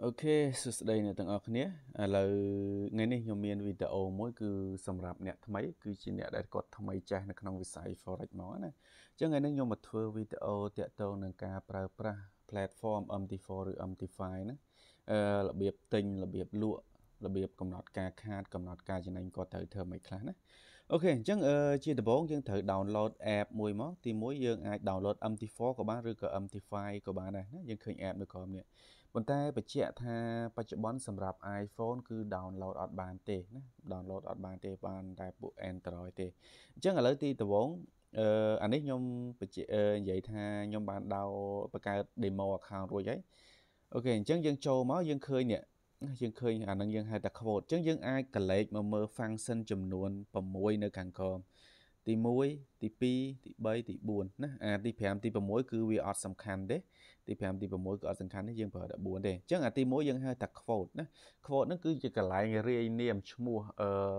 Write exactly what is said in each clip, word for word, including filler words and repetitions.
Ok, sự đây này tầng ở kia là ngày nay nhiều miền video mỗi cứ sầm rạp nẹt mấy cứ chỉ nẹt đại cột tham mấy trái là không bị sai forex máu này. Chứ ngày nay nhiều mặt thưa video tiệt tàu nâng cao pra platform em tê bốn rồi em tê năm nữa là biệt tình là biệt lụa là biệt cầm nọt ca khát cầm nọt ca cho nên có thể thơ mấy khá nữa. Ok, chắc chia từ bốn chương thử download app mùi móc thì mỗi dương ai download em tê bốn của bạn rồi cả em tê năm của bạn này, nhưng khởi app được còn nè. Bọn ta phải chạy tha và chạy bóng sầm rạp iPhone cứ download ở bàn tê, download ở bàn tê bàn đại bộ Android tê. Chắc là lấy tí từ bốn anh ấy nhóm vậy tha nhóm bạn đào và cái demo account rồi đấy. Ok, chắc dân châu máu dân khơi nè. Dương khơi à năng dương hai đặc khẩu chứ dương ai cả lệ mà mơ phang sinh chùm nuôn và môi nơi càng còn thì môi thì pi thì bay thì buồn nè à thì phèm thì và mối cứ vì ở sầm khăn đấy thì phèm thì và mối ở sầm khăn đấy dương phải đã buồn đấy chứ à thì mối dương hai đặc khẩu nè khẩu nó cứ chỉ cả lại người riêng niệm mua ờ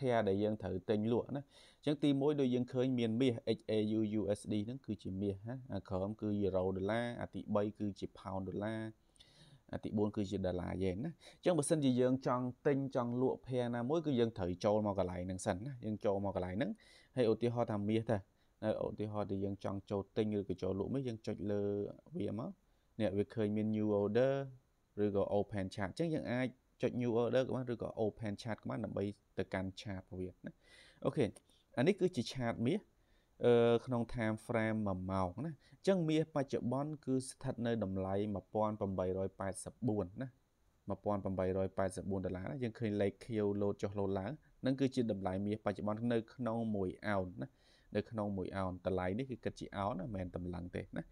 phe để dương thử tên lụa nè chứ thì mối đôi dương khơi miền mía HAUUSD nó cứ chỉ mía ha à khom cứ euro đô la à thì bay cứ chỉ pound đô la thì bốn cứ chỉ đà là vậy đó chẳng bớt sinh gì dương trong tinh trong lụa phe na mỗi cứ dương thử trâu màu cái lại nắng sẵn dương trâu màu cái lại nắng hay ổ tiêu hoa tham mía thôi ổ tiêu hoa thì dương trong trâu tinh rồi cái trâu lụa mới dương trôi lơ về mất nè việc khởi menu order rồi gọi open chat chứ dương ai chọn new order các bạn rồi gọi open chat các bạn làm bây từ can chat của việc ok anh ấy cứ chỉ chat mía không tham frame mà màu nè chẳng mía ba triệu bon cứ thật nơi đầm lầy mà pon tầm bảy rồi ba sập buồn nè mà pon tầm bảy rồi ba sập buồn đà lá nhưng khi lấy kêu lô cho lô lá nó cứ chỉ đầm lầy mía ba triệu bon nơi không mùi ảo nè nơi không mùi ảo tầm lầy đấy cái cật chỉ áo nè mền tầm lằng tệ nè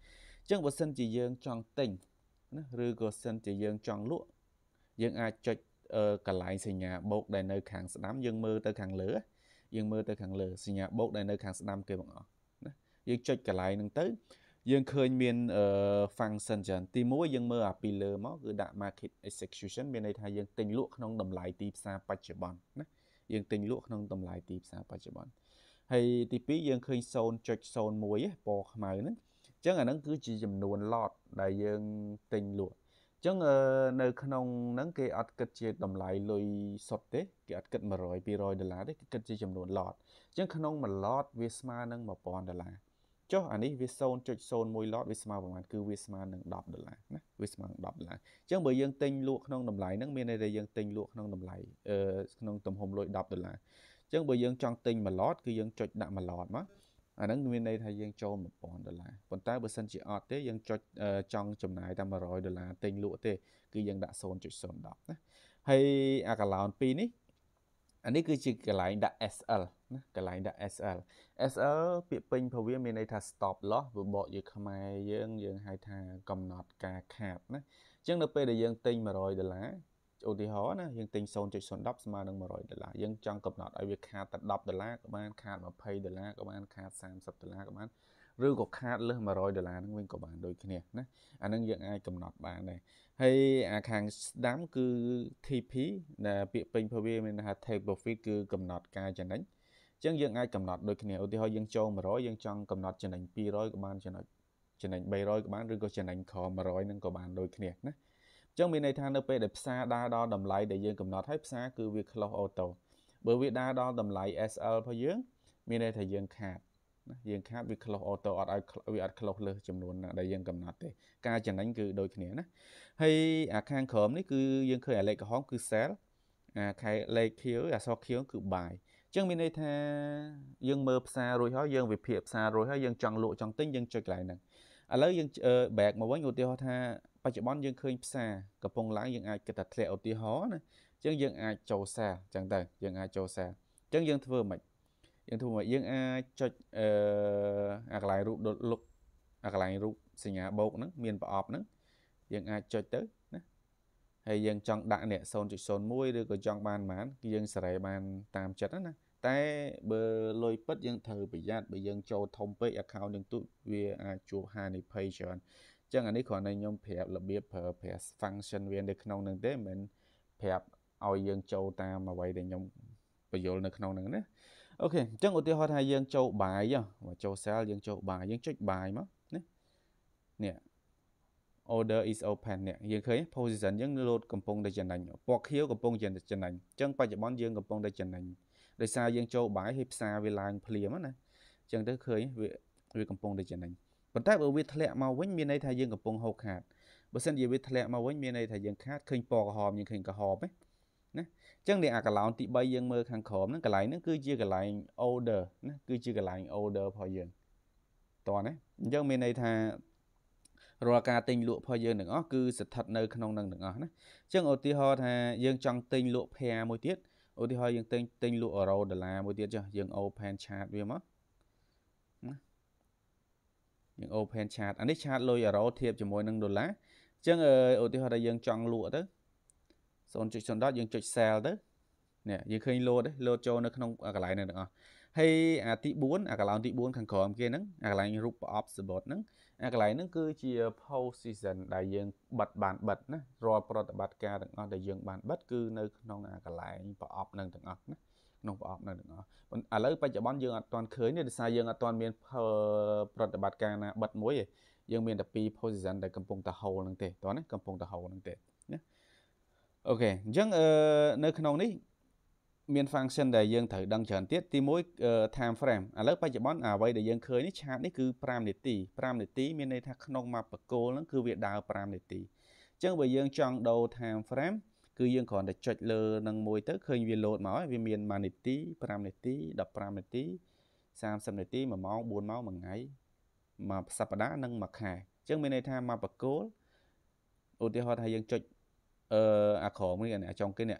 chẳng bớt sân chỉ dương tròn tình nè rồi có sân chỉ dương tròn lụa dương ai cho cả lại xây nhà bột đầy nơi kháng đám dương mưa tới kháng lửa dương mơ tới khẳng lửa xin nhà bốc đây nơi kháng năm kia bọn họ dương chốt cả lại nâng tới dương khơi miền phang sân trần tìm mối dương mơ à pillar móc cứ đã market execution bên đây thay dương tình lụa không đầm lại tìm xa pachabon dương tình lụa không đầm lại tìm xa pachabon hay tìm phí dương khơi zone chốt zone muối bỏ màu nữa chắc là nó cứ chỉ dùm nguồn lọt đại dương tình lụa chẳng nơi không nắng cái ắt cất chia đầm lại lôi sọt đấy cái ắt cất mà rồi pi rồi đờ lá đấy cái cất chia chấm đồn lọt chẳng không mà lọt visma nâng mà pon đờ lá cho anh ấy vision cho zone môi lọt visma bằng anh cứ visma nâng đọp đờ lá nè visma đọp lá chẳng bởi dân tinh luộc không đầm lại nắng miền này đây dân tinh luộc không đầm lại không tầm hồn lôi đọp đờ lá chẳng bởi dân trong tinh mà lọt cứ dân cho đạm mà lọt má anh à, miền này thay dương châu một bọn đô la còn ta bữa sân chỉ ở thế dương cho uh, trong chấm này ta mà rồi đô la tinh lụa thế cứ dương đã xôn chụp xôn đọc đó. Hay à cả lào pin ấy anh ấy cứ chỉ cái lại đã sl cái lại đã sl sl bị pin phổ biến miền này thay stop loss vừa bỏ vừa không ai dương dương hai thà cầm nọt cà khạt đó chứ nó p để dương tinh mà rồi đô la ưu thì hóa nè dương tinh xôn chụp xôn đọc mà đừng mà rồi đô la dương trong cầm nọt ở việc khạt tận đọc đô la các bạn khạt mà pay đô la các bạn khạt sam sập đô la các bạn rư cột khạt lên mà rồi đô la nó nguyên của bạn đôi khi nè nè anh đang dựng ai cầm nọt bạn này hay à, hàng đám cứ thi phí là bị pin phơi mình là thầy bộ phí cứ cầm nọt cai cho đánh chứ dương ai cầm nọt đôi khi nè ưu thì hóa dương châu mà rồi dương trong cầm nọt cho đánh pi rồi các bạn cho nó cho đánh bay rồi các bạn rư cột cho đánh khó mà rồi nên của bạn đôi khi nè nè trong bên này than np để xa đa đo đầm lại để dương cầm nọt hết xa cứ việc close auto bởi vì đa đo đầm lại sl phải dương bên này thầy dương khát dương khát việc close auto ở việc close lơ chấm luôn để dương cầm nọt thì ca chẳng đánh cứ đôi khi nữa hay à khang khóm đấy cứ dương khởi lại cái hóm cứ sell à khai lệ khiếu à so khiếu cứ bài trong bên này tha dương mơ xa rồi hóa dương về phiệp xa rồi hóa dương trăng lộ trong tính dương chơi lại nè à lấy dương bạc mà với ngồi tiêu tha bà chị bón dương khơi xa cặp phong lãng dương ai cái tật lẹo tí hó nè chân dương ai châu xa chẳng tờ dương ai châu xa chân dương thưa mạch dương thưa mạch dương ai cho ạc lại rụt đột lục ạc lại rụt sinh nhà bột nó miền bà ọp nó dương ai cho tới hay dương trong đại nẹ xôn chụp xôn môi đưa của trong bàn mán dương sải bàn tam chất đó nè tay bờ lôi bất dương thờ bị giặt bởi dương châu thông với account đường tụ vì ai chụp hai này pay cho chẳng anh ấy còn này nhom phép là biết phép function viên để khâu nâng tế mình phép oi dương châu ta mà vậy để nhom bây giờ là khâu nâng đấy ok chẳng có tiêu hoa hai dương châu bài nhá và châu sao dương châu bài dương trách bài mất nè nè order is open เนี่ยយើង position យើង load កំពុងតែចំណេញ រកការទិញលក់របស់យើងទាំងអស់គឺស្ថិតនៅក្នុងនឹងទាំងអស់ណាអញ្ចឹងឧទាហរណ៍ថាយើងចង់ទិញលក់ open chart វាមកយើង open chart អានេះ chart លុយ euro ធៀបជាមួយនឹង ដុល្លារ អញ្ចឹងឧទាហរណ៍ថាយើងចង់លក់ទៅ zero point zero យើងចុច sell ទៅនេះយើងឃើញ load ទេ load ចូលនៅក្នុងកន្លែងហ្នឹងទាំងអស់ ហើយអាទី មាន function ដែលយើងត្រូវដឹងច្រើនទៀត ទី មួយ time frame ឥឡូវបច្ចុប្បន្នអ្វីដែលយើងឃើញនេះ chart នេះគឺ five នាទី five នាទី មានន័យថាក្នុង map បកគោលហ្នឹងគឺវាដើរ five នាទី អញ្ចឹងបើយើងចង់ដូរ time frame គឺយើងគ្រាន់តែចុចលើនឹងមួយទៅឃើញវា load មកហើយវាមាន one នាទី five នាទី fifteen នាទី thirty នាទី one ម៉ោង four ម៉ោង មួយ ថ្ងៃ មួយ សប្តាហ៍ និង មួយ ខែ អញ្ចឹងមានន័យថា map បកគោល ឧទាហរណ៍ថាយើងចុច អាក្រមនេះអាចុងគេនេះ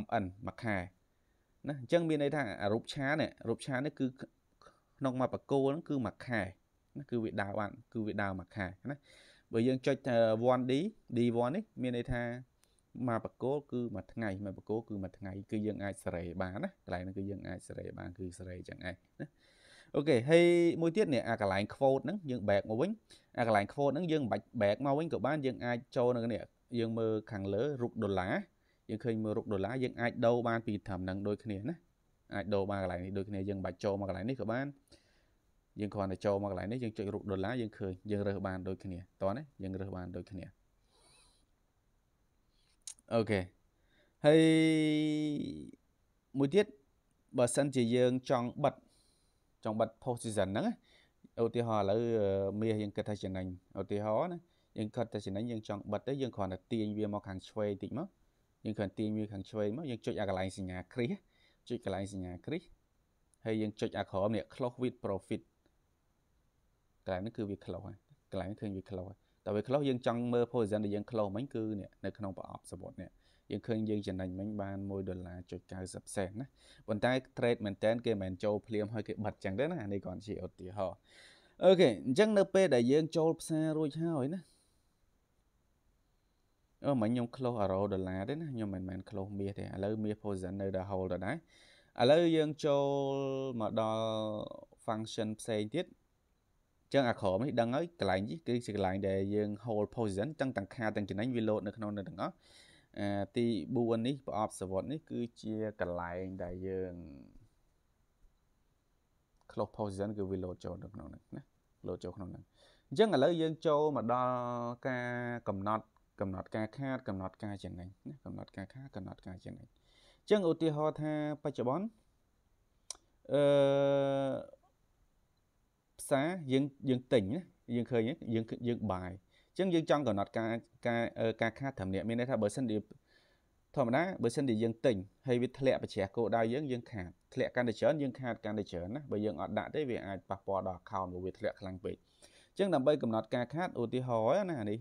mn មួយ ខែ ណាអញ្ចឹងមានន័យថារូបឆាននេះរូបឆាននេះគឺក្នុងមកបកគោលគឺមួយថ្ងៃមួយបកគោលគឺមួយថ្ងៃគឺយើងអាចសេរីបានណាកន្លែងហ្នឹងគឺយើងអាចសេរីបានគឺសេរីចឹងឯងណាអូខេហើយមួយទៀតនេះអាកន្លែង យើងឃើញមើលរូបដុល្លារយើងអាចដូរបានពី position ហ្នឹងឧទាហរណ៍ឥឡូវមាសយើងគិតថាចំណេញឧទាហរណ៍ណាយើងគិតថាចំណេញយើងចង់បិទទៅយើងគ្រាន់តែទាញវាមកខាងឆ្វេងតិចមក យើងគ្រាន់តែទាញវាខាងឆ្វេងមកយើងចុចអាកន្លែងសញ្ញាគ្រីសចុចកន្លែងសញ្ញាគ្រីសហើយយើងចុចអាក្រមនេះ close with profit កន្លែងនេះគឺវា close ហើយកន្លែងនេះឃើញវា close តែវា close យើងចង់មើល position ដែលយើង close មិញគឺនៅក្នុងប្រអប់សមុទ្រនេះយើងឃើញយើងចំណេញមិញបាន one dollar point ninety cent ណាប៉ុន្តែ trade maintain គេមិនចូលភ្លាមហើយគេបិទចឹងដែរណានេះគ្រាន់ជាឧទាហរណ៍អូខេអញ្ចឹងនៅពេលដែលយើងចូលផ្សាររួចហើយណា អឺមិញខ្ញុំ close euro ដុល្លារទេណាខ្ញុំមិនមែន close មាសទេឥឡូវមាស position នៅដល់ hold ដដែលឥឡូវយើងចូលមកដល់ function ផ្សេងទៀតអញ្ចឹងអាក្រមនេះដឹងហើយកន្លែងនេះគឺជាកន្លែងដែលយើង hold position ទាំងទាំងខាទាំងចំណេញវា load នៅក្នុងនឹងទាំងអស់អាទី four នេះប្រអប់សវត្តនេះគឺជាកន្លែងដែលយើង close position គឺវា load ចូលនៅក្នុងនឹងណា load ចូលក្នុងនឹងអញ្ចឹងឥឡូវយើងចូលមកដល់ការកំណត់ កំណត់ការខាតកំណត់ការចំណេញណាកំណត់ការខាតកំណត់ការចំណេញអញ្ចឹងឧទាហរណ៍ថាបច្ចុប្បន្នអឺផ្សារយើងយើងទិញណាយើងឃើញយើងយើងបាយអញ្ចឹងយើងចង់កំណត់ការការការខាតធម្មតាបើសិនជាធម្មតាបើសិនជាយើងទិញហើយវាធ្លាក់បច្ឆះគោដៅយើងយើងខាតធ្លាក់កាន់តែច្រើនយើងខាតកាន់តែច្រើនណាបើយើងអត់ដាក់ទេវាអាចប៉ះពាល់ដល់ account របស់វាធ្លាក់ខ្លាំងពេកអញ្ចឹងដើម្បីកំណត់ការខាតឧទាហរណ៍ណានេះ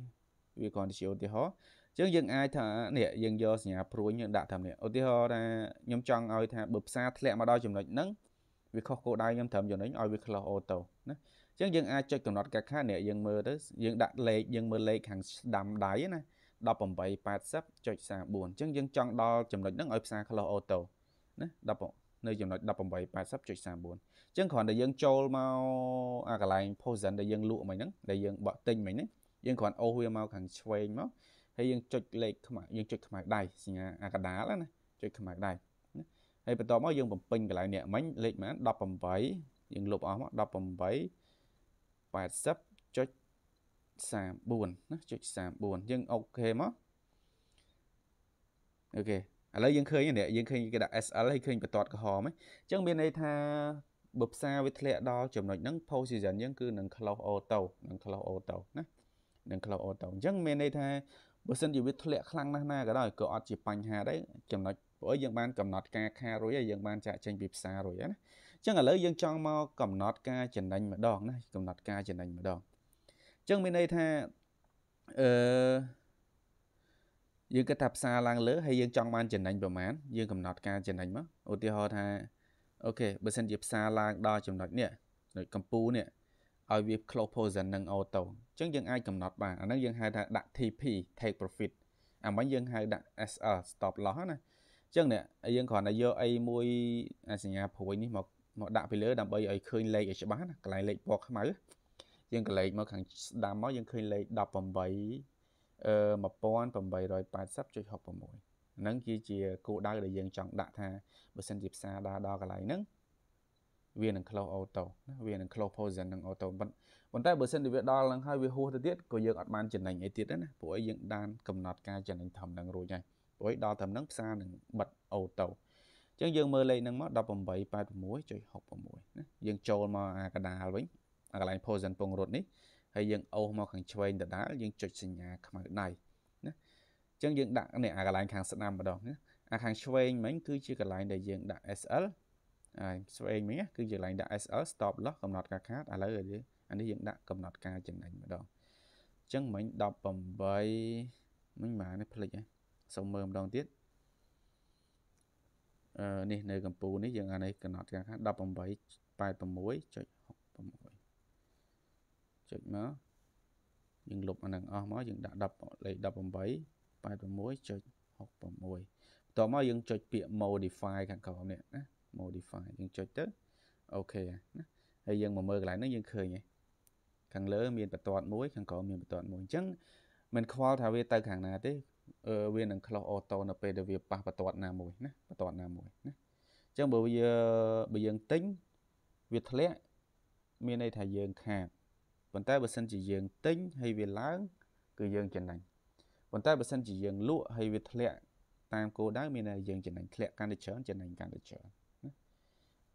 វាគាត់ជាឧទាហរណ៍អញ្ចឹងយើងអាចថានេះយើងយកសញ្ញាព្រួយយើងដាក់តាមនេះឧទាហរណ៍ថាខ្ញុំចង់ឲ្យថាបើផ្សារធ្លាក់មកដល់ចំណុចហ្នឹងវាខុសគោលដៅខ្ញុំត្រូវចំណុចហ្នឹងវា close auto ណាអញ្ចឹងយើងអាចចុចកំណត់ការខាតនេះយើងមើលទៅយើងដាក់លេខយើងមើលលេខខាងស្ដាំដៃណា one eight eight zero point three four អញ្ចឹងយើងចង់ដល់ចំណុចហ្នឹងឲ្យផ្សារ close auto ណា ten នៅចំណុច one eight eight zero point three four អញ្ចឹងគ្រាន់តែយើងចូលមកអាកន្លែង position ដែលយើងលក់មិញហ្នឹងដែលយើងបកទិញមិញហ្នឹង យើងគ្រាន់អូសវាមកខាងឆ្វេងមកហើយយើងចុចលេខខ្មៅយើងចុចខ្មៅដៃសញ្ញាអាកដាលណាចុចខ្មៅដៃហើយបន្តមកយើងបំពេញកន្លែងនេះមិញលេខម៉ានeighteenយើងលុបអស់មកeighteen eighty ចុច จุดสามสี่ นะ จุดสามสี่ ยัง ok មក ok ឥឡូវ យើង ឃើញ នេះ យើង ឃើញ គេ ដាក់ ét lờ ឲ្យ ឃើញ បន្ទាត់ ក្រហម ហ្នឹង អញ្ចឹង មាន ន័យ ថា បើ ផ្សារ វា ធ្លាក់ ដល់ ចំណុច ហ្នឹង position យើង គឺ នឹង close auto នឹង close auto ណា នឹង close auto អញ្ចឹង មាន ន័យ ថា បើ សិន ជា វា ធ្លាក់ ខ្លាំង ណាស់ ណា ក៏ ដោយ ក៏ អត់ ជា បញ្ហា ដែរ ចំណុច ព្រោះ យើង បាន កំណត់ ការ ខារ រួច ហើយ យើង បាន ចាក់ ចេញ ពី ផ្សារ រួច ហើយ ណា chăng là lấy dân trong mau cầm nọt ca chỉnh đánh mà đòn này cầm nọt ca chỉnh đánh mà đòn chăng bên đây tha dương cái tập xa lang lỡ hay dân trong man chỉnh đánh bờ mán dương cầm nọt ca chỉnh đánh mất ô tiêu hoa tha ok bên sân dịp xa lang đo chỉnh đánh nè rồi cầm pu nè ở việc close position nâng auto chăng dân ai cầm nọt bà ở nâng dân hai tha đặt tê pê take profit à mấy dân hai đặt ét lờ stop loss này chăng nè dân còn là do ai mui à sinh nhà phổi ní một mà đạp về lửa đạp bây giờ khơi lệ cho bán cái này lệ bọt mà nhưng cái lệ mà thằng đam máu nhưng khơi lệ đạp bằng bảy mà pon bằng bảy rồi bài sắp chơi học bằng mũi nắng kia chia cụ đa để dân chọn đạp tha bữa sân dịp xa đa đo cái này nắng viên là close auto viên là close position là auto vẫn vẫn tại bữa sân thì việc đo là hai việc hô thời tiết của dân ở ban chỉnh này ấy tiết đấy nè của dân đan cầm nọt ca chỉnh này thầm đang rồi nhảy với đo thầm nắng xa đừng bật auto chăng dương mơ lên nâng mót đập bằng bảy ba muối chơi học bằng muối dương trâu mà cả đà với cái này phô dân pong rột ní hay dương âu mà càng chơi đã đá dương chơi sinh nhà mà này chăng dương đạn này cái này càng sân nam mà đòn nhé à càng chơi mấy cứ chơi cái này để dương đạn ét lờ à chơi mấy cứ chơi lại đạn ét lờ stop lock cầm nọt ca khác à lấy rồi đi anh đi dương đạn cầm nọt ca chừng này mà đòn chăng mấy đập bằng bảy mấy mà nó plei xong mơ đòn tiết nè nơi cầm pù nè dân anh ấy cầm nọt khác đập bằng bảy bài bằng muối chơi học bằng muối chơi má dân lục anh đang ao má dân đã đập lại đập bằng bảy bài bằng muối chơi học bằng muối tò mò dân chơi bịa modify càng cầu nè modify dân chơi tết ok hay dân mà mơ lại nó dân khơi nhỉ càng lỡ miền bờ toàn muối càng cầu miền bờ toàn muối chấn mình khoa thảo về tay càng nào thế viên đang close auto là về việc ba và toàn là mùi nè và toàn là mùi nè trong bây giờ bây giờ tính việc lẽ miền này thầy dương khả còn tay bờ sân chỉ dương tính hay việc láng cứ dương trên này còn tay bờ sân chỉ dương lụa hay việc lẽ tam cô đá miền này dương trên này lẽ càng được chở trên này càng được chở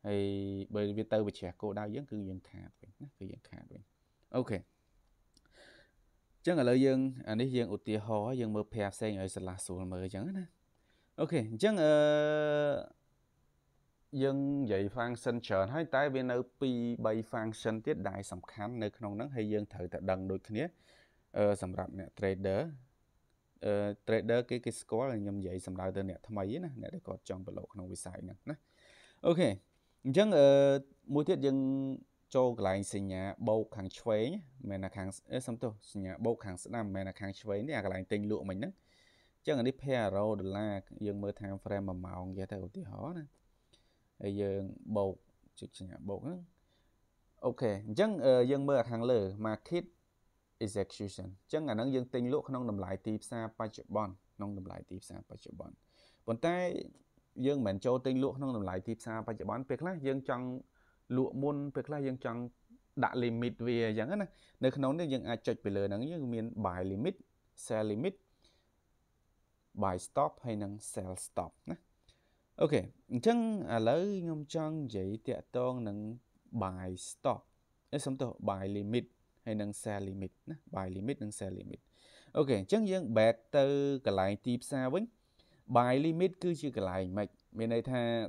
hay bởi vì tao bị trẻ cô đau dưỡng cứ dương khả cứ dương khả ok chăng là lời dân anh ấy dân ụt tia hò dân mơ phe xe người sẽ là xuống mơ chẳng nè ok chăng dân dạy phan sinh trở hai tay bên ở pi bay phan sinh tiết đại sầm khán nơi không nắng hay dân thử tại đằng đôi kia sầm rạp nè trader trader cái cái score là nhầm dạy sầm rạp từ nè tham ấy nè nè để có trong bộ lộ không bị sai nè ok chăng mùi tiết dân cho lại sinh nhà bầu hàng chuối mẹ là hàng xong tôi sinh nhà bầu hàng sẽ làm mẹ là hàng chuối này là tình lụa mình đấy chắc là đi phe rồi là dương mơ tham frame mà màu giá theo thì họ này dương bầu chụp sinh nhà bầu đó ok chắc dương mơ hàng lửa market execution chắc là nó dương tình lụa không nằm lại tìm xa ba triệu bon nằm lại tìm xa ba triệu bon còn tay dương mình cho tình lụa không nằm lại tìm xa ba triệu bon việc là dương trong lụa môn việc là dân chọn đặt limit về chẳng hạn này nó nên dân ai chọn về lời nắng như miền buy limit sell limit buy stop hay năng sell stop nè ok chăng à lấy nhom chọn vậy tiệt toan năng buy stop để xong tờ buy limit hay năng sell limit nè buy limit năng sell limit ok chăng dân bẹt từ cái lại tiếp xa với buy limit cứ chỉ cái lại mạch bên đây tha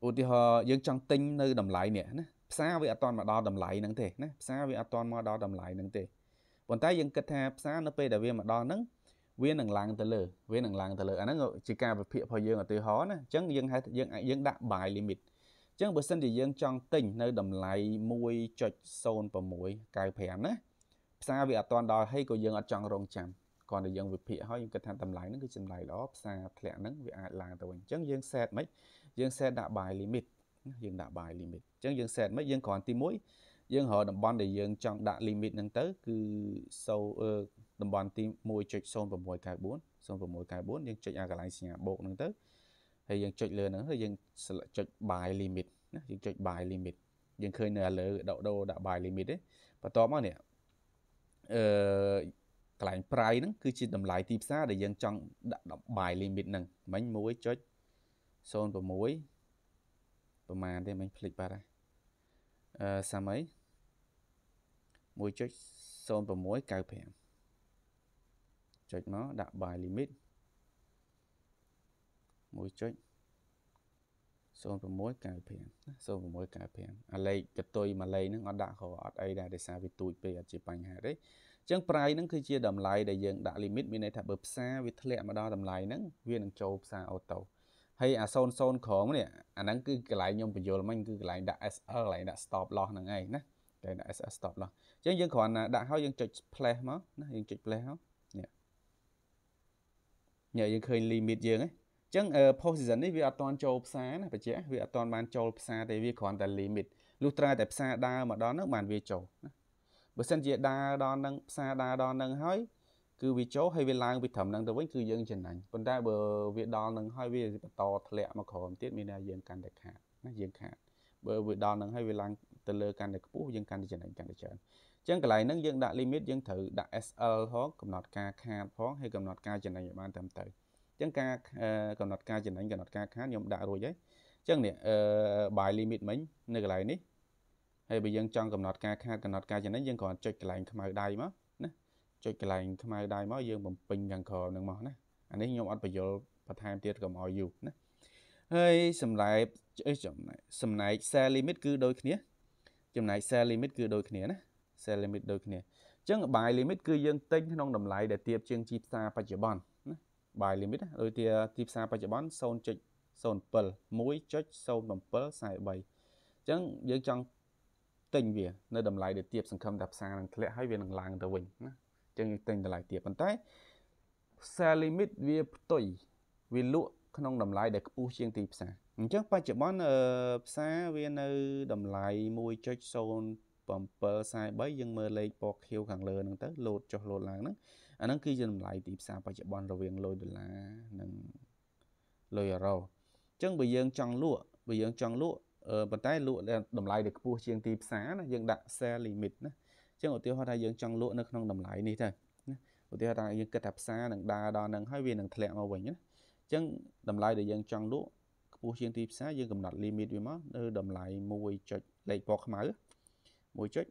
ủa thì họ dân trong tinh nơi đầm lại nè xa với toàn mà đo đầm lại nắng thể xa với toàn mà đo đầm lại nắng thể còn tay dân kết hợp xa nó về viên mà đo nắng viên nằng làng từ lử viên nằng làng từ lử anh nó chỉ ca về phía hồi dương ở từ hó nè chấn dân hai dân dân đã bài limit chấn bữa sinh thì dân trong tinh nơi đầm lại môi chật sôn và mũi cài phèm nè xa với toàn đo hay của dân ở trong rồng chạm còn để dân về phía hồi dân kết hợp đầm lại nó cứ chìm lại đó xa lẹ nắng vì ai làng từ mình chấn dân set mấy dương xe đã bài limit dương đã bài limit chẳng dương xe mấy dương còn tim mũi dương họ đồng bọn để dương trong đã limit nâng tới cứ sâu so, uh, đồng bọn tim mũi chụp xôn vào mũi cài bốn xôn vào mũi cài bốn dương chụp cái lại nhà bộ nâng tới hay dương chụp lừa nữa hay dương chụp bài limit dương chụp bài limit dương khơi nè lừa đậu đâu đã bài limit đấy và to món nè cái lạnh prai nó cứ chỉ đầm lại tiếp xa để dân trong bài limit nè bánh muối chốt son của muối và mà đây mình click vào đây sao mấy muối chốt son và muối cao phèn chốt nó đã bài limit muối chốt son và muối cao phèn son và muối cao phèn à lấy cái tôi mà lấy nó ngọt đã khó ở đây là để sao vì tụi về chỉ bằng hai đấy chẳng price nó cứ chia đầm lại để dân đã limit bên này thả bập xa vì thế mà đo đầm lại nó viên đang châu xa ô tô hay à son son khóm này anh à, cứ cái lại nhom bây giờ là mình cứ lại đã sr lại đã stop lo thằng này nè đây đã sr stop lo chứ dân còn đã hao dân chụp play mà nó dân chụp play không nhỉ nhờ dân khơi limit dân ấy chứ uh, position ấy vì à toàn châu xa này phải chứ vì à toàn ban châu xa thì vì còn tại limit lúc ra tại xa đa mà đó nước màn về châu bởi sân chị đa đo nâng xa đa đo nâng hói cứ vì chỗ hay vì lang vì thẩm nâng tới với cư dân trên này còn ta bờ việc đo nâng hói vì to lẹ mà khổ tiết mình là dân can đặc hạn nó dân hạn bởi vì đo nâng hay vì lang từ lơ can đặc phú dân can trên này can đặc trơn chẳng cái này nâng dân đã limit dân thử đã sr hóa cầm nọt ca kha hóa hay cầm nọt ca trên này bạn tầm tới chẳng ca cầm nọt ca trên này cầm nọt ca khá nhóm đã rồi đấy chẳng nè bài limit mấy nơi cái này ní hay bây dân trong cầm nọt ca kha cầm nọt ca cho nên dân còn chơi cái lạnh không ai đai mất nè chơi cái lạnh không ai đai mất dân bằng pin gần khờ đừng mò nè anh ấy nhom ăn bây giờ bắt hai tiết cầm ao dù nè hơi sầm lại sầm lại xe limit cứ đôi kia sầm lại xe limit cứ đôi kia nè xe limit đôi kia chứ bài limit cứ dân tinh nông đầm lại để tiệp chương chip xa và chữ bòn bài limit đôi tia chip xa và chữ bòn son chơi son pearl muối chơi son bằng pearl xài bày chứ dân trong tình về nơi đầm lại để tiếp sản khâm đạp xa lẽ hai viên làng làng tờ bình chân tình là lại tiếp bàn tay xa limit về tuổi vì lụa không đầm lại để cú chiên tiếp xa chắc ba triệu món xa viên nơi đầm lại môi cho son bầm bờ sai bấy dân mơ lấy bọc hiệu càng lờ nâng tới lột cho lột làng đó anh à, khi dân lại tiếp xa ba triệu món rồi viên lôi được là nâng lôi rồi chân bây dân trong lụa bây dân trong lụa ở bàn tay lụa đầm lại được mua chiên tịp xá là dân đặt xe limit nữa chứ ở tiêu hoa đại dân trong lụa nó không đầm lại này thôi ở tiêu hoa đại dân kết hợp xa đằng đà đò đằng hai viên đằng thẹn màu vàng nhé chứ đầm lại để dân trong lụa mua chiên tịp xá dân cầm đặt limit với nó nơi đầm lại môi chật lấy bọc máu môi chật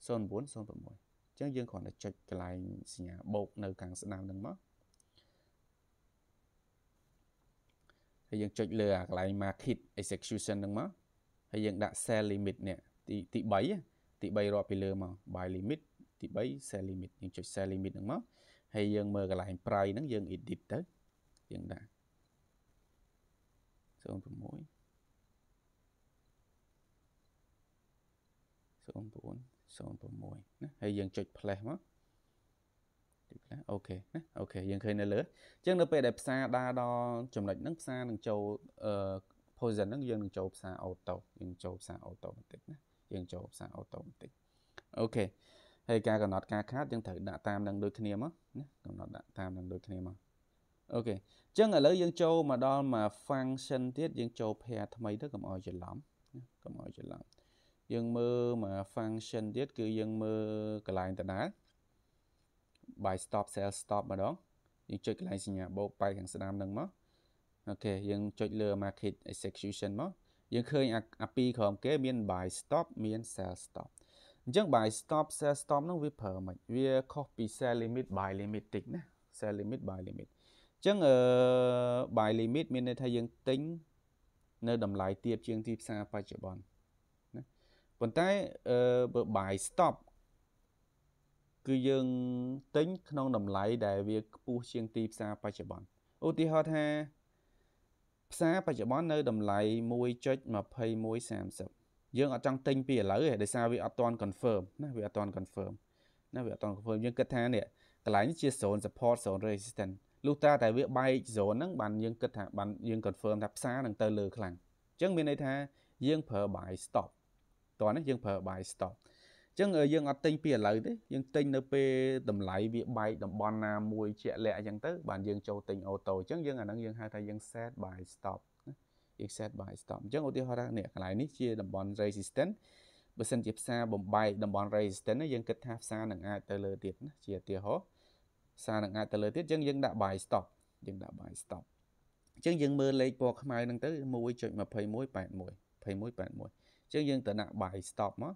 son bốn son phần môi chứ dân còn là chật cái lại nhà bột nơi càng sẽ làm đằng mất hay dân chật lừa lại mà hit execution đằng mất hay dân đã xe limit nè thì tị bấy tị bấy rồi bị lừa mà bài limit tị bấy xe limit nhưng chơi xe limit đúng không hay dân mơ cái lại price nó dân ít đít tới dân đã số mối số bốn số mối hay dân chơi play mất ok ok dân khơi nơi lứa chứ nó về đẹp xa đa đo chùm lệch nước xa đằng châu Poison nó dân châu xa auto dân châu xa auto dân châu xa auto ok hay ca còn nọt ca khác dân thử đã tam đang đôi kia mất còn nọt đã tam đang đôi kia mà ok chứ ở lấy dân châu mà đo mà function tiết dân châu pair thầm ấy đó cầm oi chuyện lắm cầm oi chuyện lắm dân mơ mà function tiết cứ dân mơ cái lại người đá bài stop sell stop mà đó dân chơi cái lại gì nhà bộ bài thằng Saddam đang mất ok dân chơi lừa market execution mất dân khơi api không kế miền bài stop miền sell stop dân bài stop sell stop nó vi phạm mình vi copy sell limit bài limit tính nè sell limit bài limit chứ ở bài limit miền này thay dân tính nơi đầm lại tiếp chương tiếp xa phải chịu bòn còn tay uh, bài stop cứ dân tính không đầm lại để việc pu chương tiếp xa phải chịu bòn ô ti ho tha xa phải chịu bón nơi đầm lại môi chơi mà pay môi sàm sập dương ở trong tinh pìa lỡ để sao vì ở toàn confirm nó vì ở toàn confirm nó vì ở toàn confirm nhưng kết thang này cái lái chia số support số resistance lúc ta tại việc bay số nó bàn dương kết thang bàn dương confirm đạp xa đằng tơ lừa khẳng chứng bên đây tha dương phở bài stop toàn nó dương phở bài stop chứng ở dương ở tinh pìa lỡ đấy dương tinh nơi pê đầm lại việc bay đầm bon nam môi chẹt lẹ chẳng tới bàn dương châu tinh ô tô chứng dương ở năng dương hai tay dương set bài stop except by stop chứ ô tiêu hoa ra nè cái này ní chia đầm bond resistance Bởi xin dịp xa bồng bay đồng bọn race đến nó dân kết tháp xa nặng ai tới lời tiết chia tia hốt xa nặng ai tới lời tiết dân dân đã bài stop dân đã bài stop chân dân mưa lấy bọc mai nâng tới mùi chuyện mà phải mối bạn mùi phải mối bạn mùi chân dân tới nạ bài stop á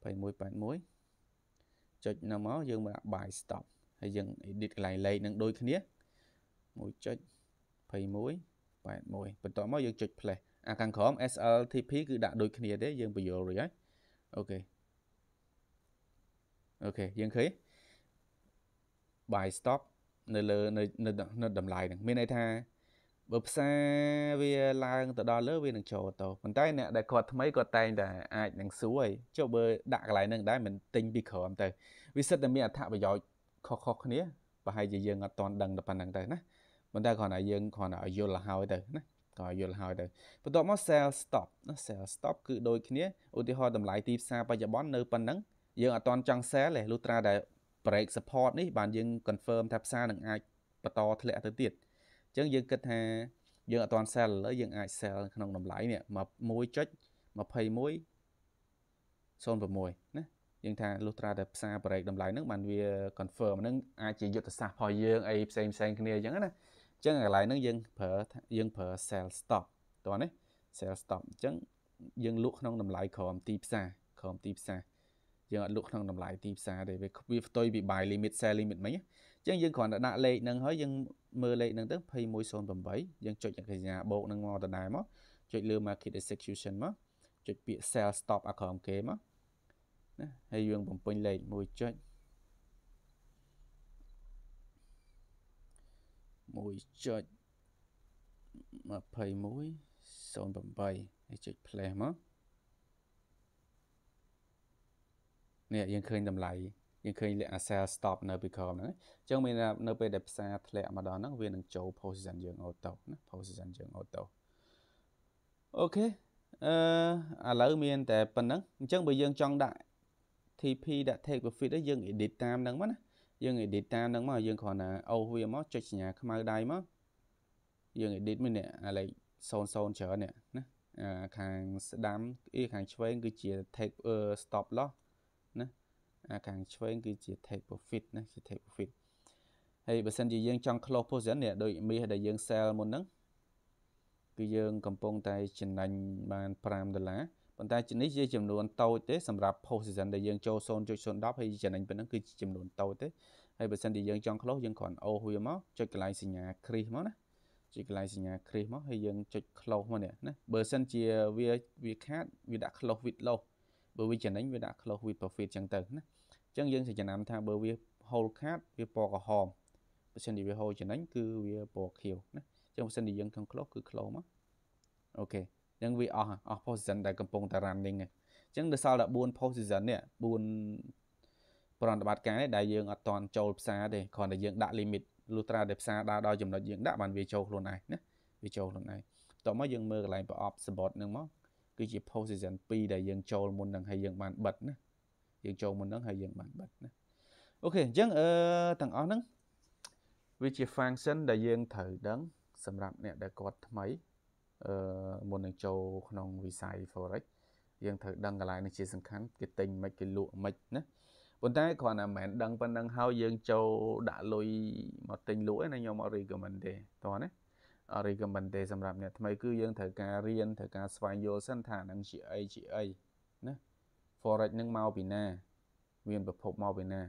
phải mối bạn mối chuyện nào máu dân mà bài stop hay dân đi lại lấy nâng đôi khía mùi chuyện phải mối bạn mùi bật tỏ máu dân chuyện play à càng khó ét lờ tê pê cứ đã đôi khía đấy dân bây giờ rồi ấy. Ok ok dân khí bài stop nơi lơ nơi nơi nơi đầm lại này này tha bập xa về làng từ đó lỡ về đường chầu tàu còn tay nè đại cọt mấy cọt tay là ai đang suối cho bơi đạc lại nâng đá mình tinh bị khờ âm từ vì sao tầm miệng thạ bây giờ khó khó khăn nhé và hai giờ dân toàn đằng đập bàn đằng tay nè mình ta còn lại dân còn lại vô là hao từ nè còn vô là hao từ và tụi nó sell stop nó sell stop cứ đôi khi nhé ưu tiên hoa tầm lại tiếp xa bây giờ bón nơi bàn nắng dân ở toàn trăng xé này lúc ra để break support đấy bạn dân confirm tháp xa đằng ai và to thì lẽ tới tiệt chân dân kết hà dân ở toàn xe lỡ dân ai xe không nằm lại nè mà môi chết mà phây mối son vào môi nè dân thà lúc ra đập xa break nằm lại nước màn vì confirm nâng ai chỉ dựa xa hồi dương ai xem xem kia này chẳng nè chân lại nâng dân phở dân phở xe stop toàn đấy xe stop chân dân lúc không nằm lại khom tiếp xa khom tiếp xa dân ở lúc không nằm lại tiếp xa để vì tôi bị bài limit xe limit mấy chân dân còn đã đã lệ nâng hỏi dân mơ lệ nâng tức hay môi son bầm bấy dân chọn những cái nhà bộ nâng mò tờ đài mất chọn lừa market execution mất chọn bị sell stop à còn kế mất hay dương bầm pin lệ môi chọn môi chọn mà phải môi son bầm bấy hay chọn play mất nè dân khơi đầm lại nhưng khi là sell stop nơi bị khom nữa trong mình là nơi bị đẹp xa lẹ mà đó nó viên đường chỗ position dương auto position dương auto ok à lỡ miền tại phần nắng chẳng bởi dương trong đại thì khi đã thay của phía đó dương edit tam nắng mất dương edit tam nắng mà dương còn là âu viên mất cho nhà không ai đai mất dương edit mình nè lại son son trở nè hàng đám y hàng chơi cứ chỉ thay stop loss à càng chơi cái chỉ take profit này chỉ take profit hay bữa sáng dương trong close position này đội mi hay đại dương sell một nấng cái dương cầm bông tay chỉnh lành bàn pram đờ lá bàn tay chỉnh nít chìm luôn tàu tế sầm rạp position đại dương châu son châu son đáp hay chỉnh lành bên nấng cứ chìm luôn tàu tế hay bữa sáng dương trong close dương còn ô huy máu cho cái lại sinh nhà cream máu nè cho cái lại sinh nhà cream máu hay dương cho close mà nè nè bữa sáng chia vi vi khác vi đã close vịt lâu bởi vì chỉnh lành vi đã close vịt profit chẳng tận nè chân dân sẽ chẳng làm tha bởi vì hầu khác vì bỏ cả hòm xin đi về hầu chẳng đánh cứ vì bỏ kiểu trong xin đi dân không close cứ close mất ok nhưng vì ở ở position đại cầm bông ta làm nên này chẳng được sao là buôn position nè buôn còn bát cái đại dương ở toàn châu xa để còn đại dương đã limit lutra đẹp xa đã đo chừng là dương đã bàn về châu luôn này nhé về châu luôn này tỏ mới dương mơ lại bỏ support nâng mất cứ chỉ position pi đại dương châu muốn đằng hay dương bàn bật nhé dương châu mình nó hay dương bản bật nè. Ok dân ở uh, tầng ở nắng vì chỉ function đại dương thử đấng sầm rạp nè đã có mấy uh, một đường châu nông vì xài forex dương thử đăng lại nó chỉ sẵn khán cái tình mấy cái lụa mạch nè còn tay còn là mẹ đăng văn đăng hao dương châu đã lôi một tình lũa này nhau mọi rì của mình để toàn đấy ở rì của mình để sầm rạp nè mấy cứ dương thử cá riêng thử cá xoay vô sân thả năng chị ấy chị ấy nè forex nâng mau bị nè viên bậc hộp mau bị nè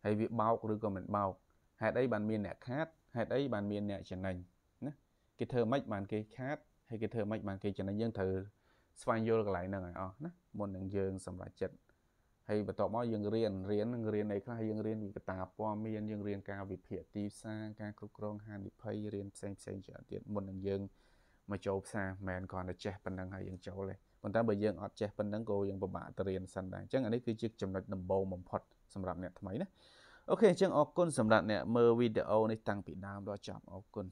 hay việc bao cũng được còn mình bao hạt ấy bàn miền nè khát hạt ấy bàn miền nè chẳng lành nè cái thơ mách bàn kia khát hay cái thơ mách bàn kia chẳng lành dân thử xoay vô lại nè à nè một đường dương sầm lại chật hay bậc tọt máu dương riêng riêng riêng này khác hay dương riêng bị cái tà po miền dương riêng cao bị phệ ti sang cao cục rong han bị phây riêng xem xem trả tiền một đường dương mà châu xa mẹ còn là che bàn đằng hay dương châu này còn ta bây giờ ở trẻ phần nắng cô dân bà bà ta riêng sẵn đài chắc là đấy cứ chiếc chùm lạch nằm bầu mầm phật xâm rạp nè thầm ấy đó. Ok chẳng ọc con xâm rạp nè mơ video này tăng bị đam đó chạm ọc con.